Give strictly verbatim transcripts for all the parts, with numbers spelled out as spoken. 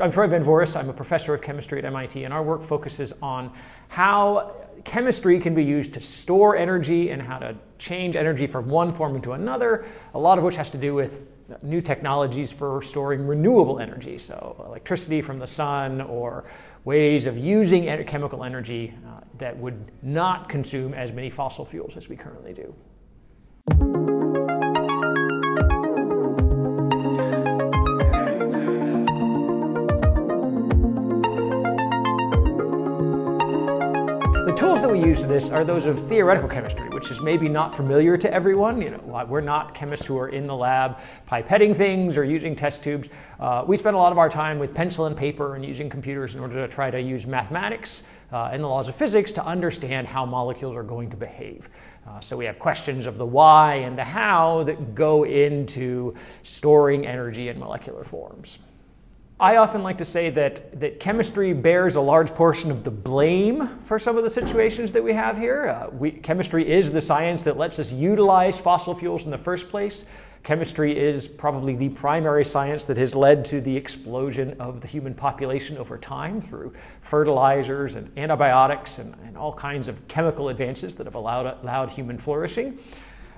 I'm Troy Van Voorhis. I'm a professor of chemistry at M I T, and our work focuses on how chemistry can be used to store energy and how to change energy from one form into another, a lot of which has to do with new technologies for storing renewable energy, so electricity from the sun or ways of using chemical energy uh, that would not consume as many fossil fuels as we currently do. The tools that we use for this are those of theoretical chemistry, which is maybe not familiar to everyone. You know, we're not chemists who are in the lab pipetting things or using test tubes. Uh, we spend a lot of our time with pencil and paper and using computers in order to try to use mathematics uh, and the laws of physics to understand how molecules are going to behave. Uh, so we have questions of the why and the how that go into storing energy in molecular forms. I often like to say that, that chemistry bears a large portion of the blame for some of the situations that we have here. Uh, we, chemistry is the science that lets us utilize fossil fuels in the first place. Chemistry is probably the primary science that has led to the explosion of the human population over time through fertilizers and antibiotics and, and all kinds of chemical advances that have allowed, allowed human flourishing.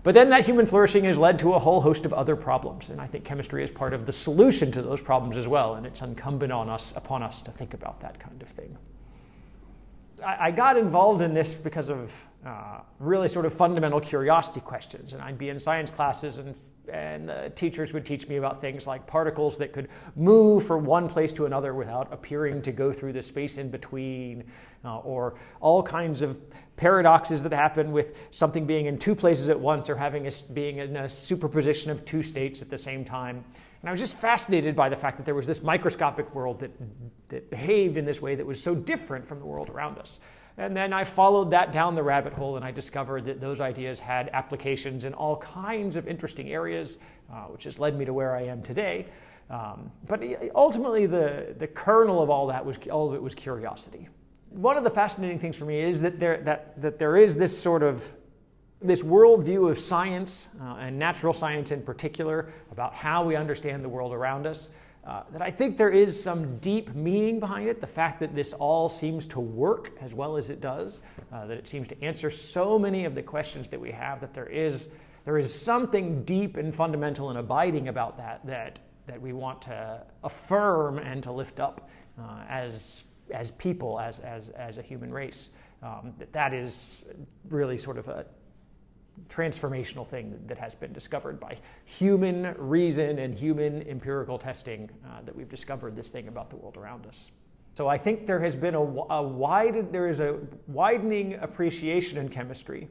But then that human flourishing has led to a whole host of other problems, and I think chemistry is part of the solution to those problems as well, and it's incumbent on us, upon us to think about that kind of thing. I, I got involved in this because of uh, really sort of fundamental curiosity questions, and I'd be in science classes and and the teachers would teach me about things like particles that could move from one place to another without appearing to go through the space in between, uh, or all kinds of paradoxes that happen with something being in two places at once or having a, being in a superposition of two states at the same time. And I was just fascinated by the fact that there was this microscopic world that, that behaved in this way that was so different from the world around us. And then I followed that down the rabbit hole, and I discovered that those ideas had applications in all kinds of interesting areas, uh, which has led me to where I am today. Um, but ultimately, the, the kernel of all that was, all of it was curiosity. One of the fascinating things for me is that there, that, that there is this sort of this worldview of science, uh, and natural science in particular, about how we understand the world around us. Uh, that I think there is some deep meaning behind it, the fact that this all seems to work as well as it does, uh, that it seems to answer so many of the questions that we have, that there is, there is something deep and fundamental and abiding about that that, that we want to affirm and to lift up uh, as, as people, as, as, as a human race. Um, that, that is really sort of a transformational thing that has been discovered by human reason and human empirical testing, uh, that we've discovered this thing about the world around us. So I think there has been a, a wide, there is a widening appreciation in chemistry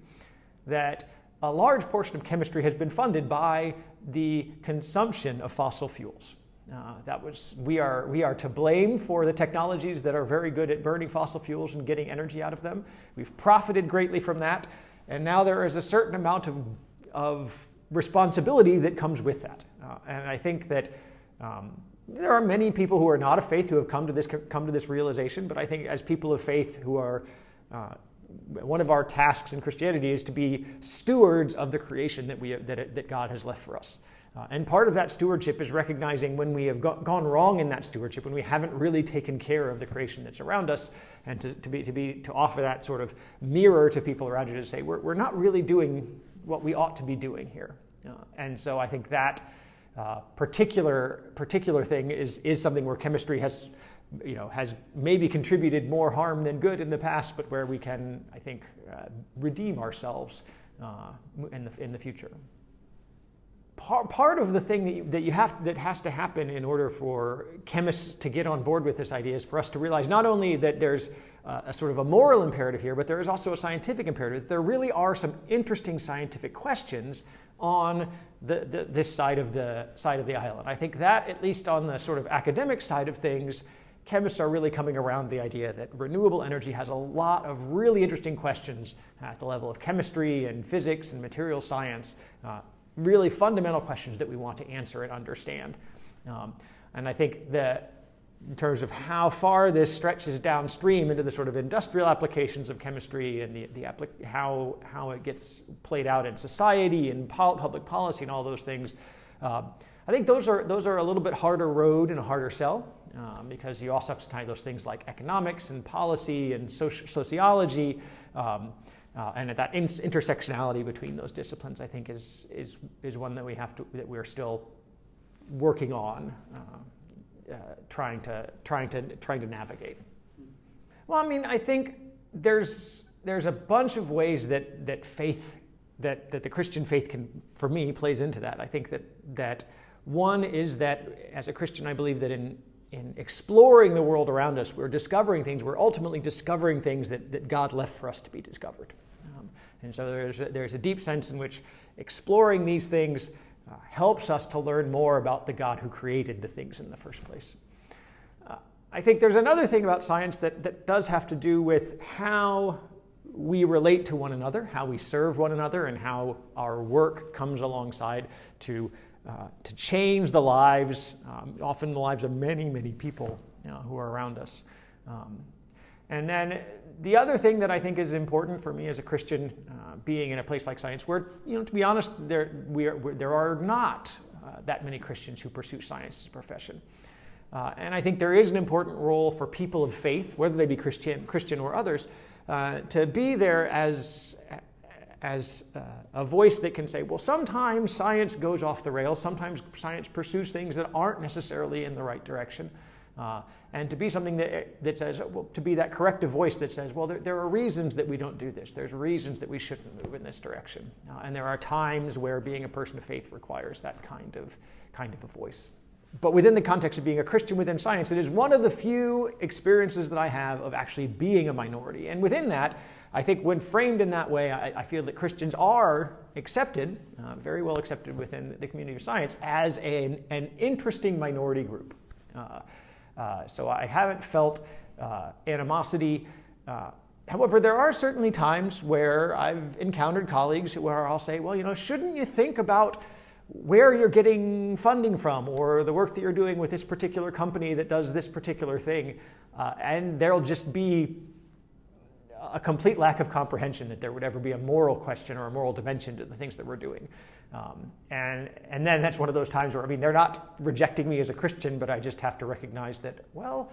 that a large portion of chemistry has been funded by the consumption of fossil fuels. Uh, that was, we are, we are to blame for the technologies that are very good at burning fossil fuels and getting energy out of them. We've profited greatly from that. And now there is a certain amount of, of responsibility that comes with that. Uh, and I think that um, there are many people who are not of faith who have come to this, come to this realization, but I think as people of faith who are, uh, one of our tasks in Christianity is to be stewards of the creation that, we, that, that God has left for us. Uh, and part of that stewardship is recognizing when we have go gone wrong in that stewardship, when we haven't really taken care of the creation that's around us, and to, to, be, to, be, to offer that sort of mirror to people around you to say, we're, we're not really doing what we ought to be doing here. Uh, and so I think that uh, particular, particular thing is, is something where chemistry has, you know, has maybe contributed more harm than good in the past, but where we can, I think, uh, redeem ourselves uh, in, the, in the future. Part of the thing that you, that you have that has to happen in order for chemists to get on board with this idea is for us to realize not only that there's a, a sort of a moral imperative here, but there is also a scientific imperative. There really are some interesting scientific questions on the, the, this side of the side of the aisle. I think that, at least on the sort of academic side of things, chemists are really coming around the idea that renewable energy has a lot of really interesting questions at the level of chemistry and physics and material science. Uh, really fundamental questions that we want to answer and understand. Um, and I think that in terms of how far this stretches downstream into the sort of industrial applications of chemistry and the, the applic how, how it gets played out in society and pol public policy and all those things, uh, I think those are, those are a little bit harder road and a harder sell. um, because you also have to tie those things like economics and policy and soci sociology. Um, Uh, and at that in intersectionality between those disciplines, I think, is is is one that we have to that we're still working on, uh, uh, trying to trying to trying to navigate. Well, I mean, I think there's there's a bunch of ways that that faith that that the Christian faith can, for me, plays into that. I think that that one is that as a Christian, I believe that in in exploring the world around us, we're discovering things, we're ultimately discovering things that, that God left for us to be discovered. Um, and so there's a, there's a deep sense in which exploring these things uh, helps us to learn more about the God who created the things in the first place. Uh, I think there's another thing about science that, that does have to do with how we relate to one another, how we serve one another, and how our work comes alongside to Uh, to change the lives, um, often the lives of many, many people, you know, who are around us. Um, and then the other thing that I think is important for me as a Christian, uh, being in a place like science, where, you know, to be honest, there, we are, we're, there are not uh, that many Christians who pursue science as a profession. Uh, and I think there is an important role for people of faith, whether they be Christian, Christian or others, uh, to be there as as uh, a voice that can say, well, sometimes science goes off the rails, sometimes science pursues things that aren't necessarily in the right direction, uh, and to be something that, that says, well, to be that corrective voice that says, well, there, there are reasons that we don't do this, there's reasons that we shouldn't move in this direction, uh, and there are times where being a person of faith requires that kind of, kind of a voice. But within the context of being a Christian within science, it is one of the few experiences that I have of actually being a minority, and within that, I think when framed in that way, I, I feel that Christians are accepted, uh, very well accepted within the community of science, as an, an interesting minority group. Uh, uh, so I haven't felt uh, animosity. Uh, however, there are certainly times where I've encountered colleagues where I'll say, well, you know, shouldn't you think about where you're getting funding from, or the work that you're doing with this particular company that does this particular thing? Uh, and there'll just be a complete lack of comprehension that there would ever be a moral question or a moral dimension to the things that we're doing. Um, and, and then that's one of those times where, I mean, they're not rejecting me as a Christian, but I just have to recognize that, well,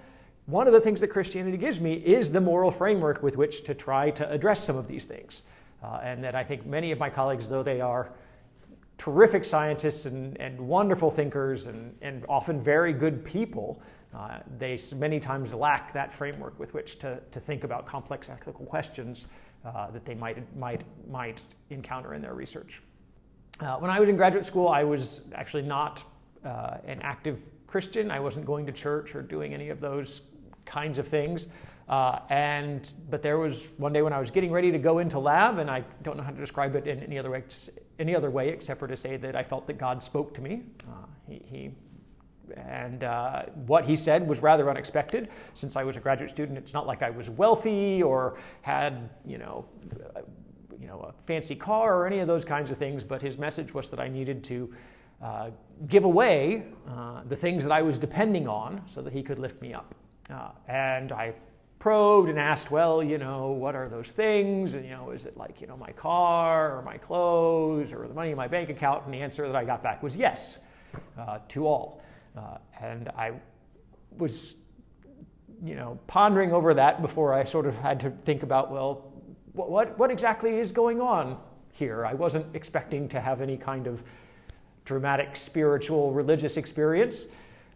one of the things that Christianity gives me is the moral framework with which to try to address some of these things. Uh, and that I think many of my colleagues, though they are terrific scientists and, and wonderful thinkers and, and often very good people, Uh, they many times lack that framework with which to, to think about complex ethical questions uh, that they might, might, might encounter in their research. Uh, when I was in graduate school, I was actually not uh, an active Christian. I wasn't going to church or doing any of those kinds of things. Uh, and, but there was one day when I was getting ready to go into lab, and I don't know how to describe it in any other way, any other way except for to say that I felt that God spoke to me. Uh, he, he, And uh, what he said was rather unexpected. Since I was a graduate student, it's not like I was wealthy or had, you know, uh, you know, a fancy car or any of those kinds of things. But his message was that I needed to uh, give away uh, the things that I was depending on so that he could lift me up. Uh, and I probed and asked, well, you know, what are those things? And, you know, is it like, you know, my car or my clothes or the money in my bank account? And the answer that I got back was yes uh, to all. Uh, and I was, you know, pondering over that before I sort of had to think about, well, what, what, what exactly is going on here? I wasn't expecting to have any kind of dramatic spiritual religious experience.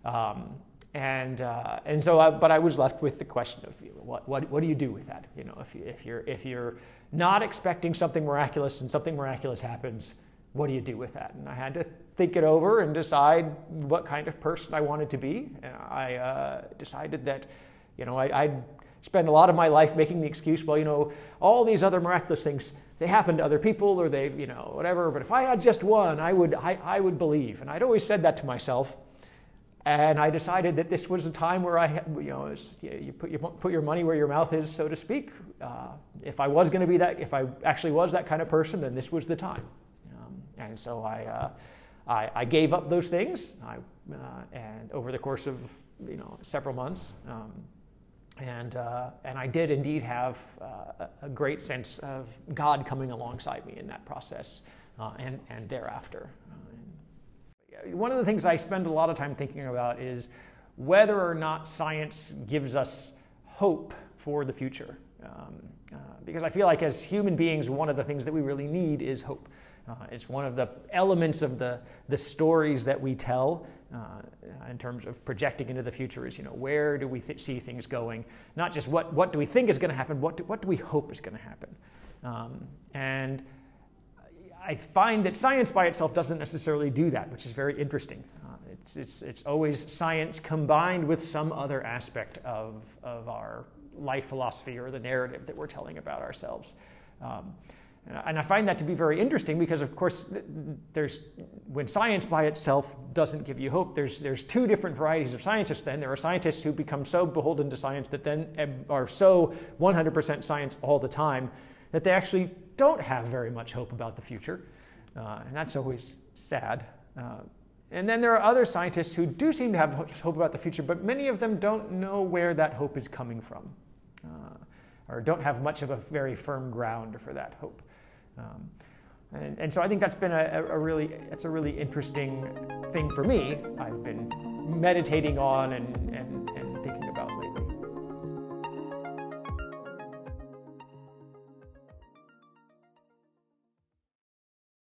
Um, and, uh, and so, I, but I was left with the question of, you know, what, what, what do you do with that? You know, if, you, if, you're, if you're not expecting something miraculous and something miraculous happens, what do you do with that? And I had to think it over and decide what kind of person I wanted to be. And I uh, decided that, you know, I, I'd spend a lot of my life making the excuse, well, you know, all these other miraculous things, they happen to other people or they, you know, whatever. But if I had just one, I would, I, I would believe. And I'd always said that to myself. And I decided that this was a time where I, had, you know, was, you put your put your money where your mouth is, so to speak. Uh, if I was going to be that, if I actually was that kind of person, then this was the time. And so I, uh, I, I gave up those things, I, uh, and over the course of, you know, several months, um, and uh, and I did indeed have uh, a great sense of God coming alongside me in that process, uh, and and thereafter. Uh, and one of the things I spend a lot of time thinking about is whether or not science gives us hope for the future. Um, uh, because I feel like as human beings, one of the things that we really need is hope. Uh, it's one of the elements of the, the stories that we tell uh, in terms of projecting into the future is, you know, where do we th see things going? Not just what, what do we think is going to happen, what do, what do we hope is going to happen? Um, and I find that science by itself doesn't necessarily do that, which is very interesting. Uh, it's, it's, it's always science combined with some other aspect of, of our life philosophy or the narrative that we're telling about ourselves. Um, And I find that to be very interesting because, of course, there's, when science by itself doesn't give you hope, there's, there's two different varieties of scientists then. There are scientists who become so beholden to science that then are so one hundred percent science all the time that they actually don't have very much hope about the future. Uh, and that's always sad. Uh, and then there are other scientists who do seem to have hope about the future, but many of them don't know where that hope is coming from uh, or don't have much of a very firm ground for that hope. Um, and, and so I think that's been a, a really, that's a really interesting thing for me. I've been meditating on and